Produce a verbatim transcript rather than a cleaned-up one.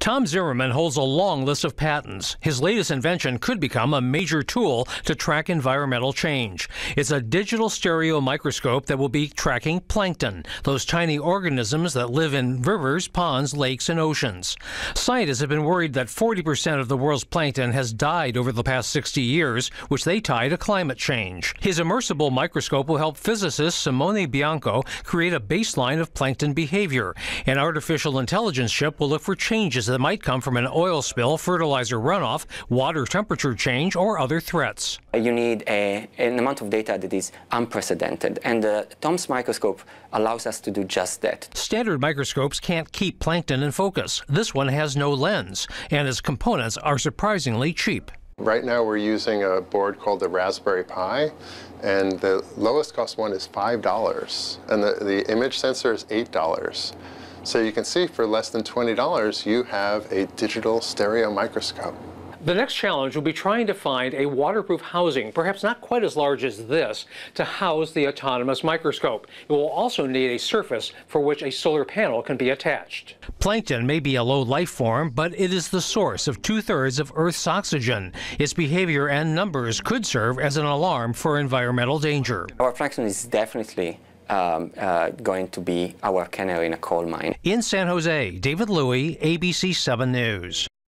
Tom Zimmerman holds a long list of patents. His latest invention could become a major tool to track environmental change. It's a digital stereo microscope that will be tracking plankton, those tiny organisms that live in rivers, ponds, lakes, and oceans. Scientists have been worried that forty percent of the world's plankton has died over the past sixty years, which they tie to climate change. His immersible microscope will help physicist Simone Bianco create a baseline of plankton behavior. An artificial intelligence chip will look for changes that might come from an oil spill, fertilizer runoff, water temperature change, or other threats. You need a, an amount of data that is unprecedented, and uh, Tom's microscope allows us to do just that. Standard microscopes can't keep plankton in focus. This one has no lens, and its components are surprisingly cheap. Right now we're using a board called the Raspberry Pi, and the lowest cost one is five dollars, and the, the image sensor is eight dollars. So you can see for less than twenty dollars, you have a digital stereo microscope. The next challenge will be trying to find a waterproof housing, perhaps not quite as large as this, to house the autonomous microscope. It will also need a surface for which a solar panel can be attached. Plankton may be a low life form, but it is the source of two-thirds of Earth's oxygen. Its behavior and numbers could serve as an alarm for environmental danger. Our plankton is definitely Um, uh, going to be our canary in a coal mine. In San Jose, David Louie, A B C seven News.